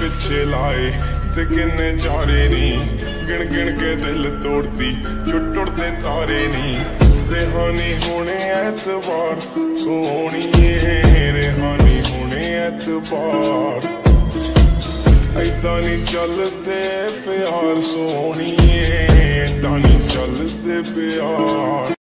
पीछे लाए ते किन्ने चारे नी गिन गिन के दिल तोड़ती जो टुटते तारे नी। रेहानी होने ऐतबार सोहणीए रेहानी होने ऐतबार ऐदां नी चलदे प्यार सोहणीए ऐदां नी चलदे प्यार।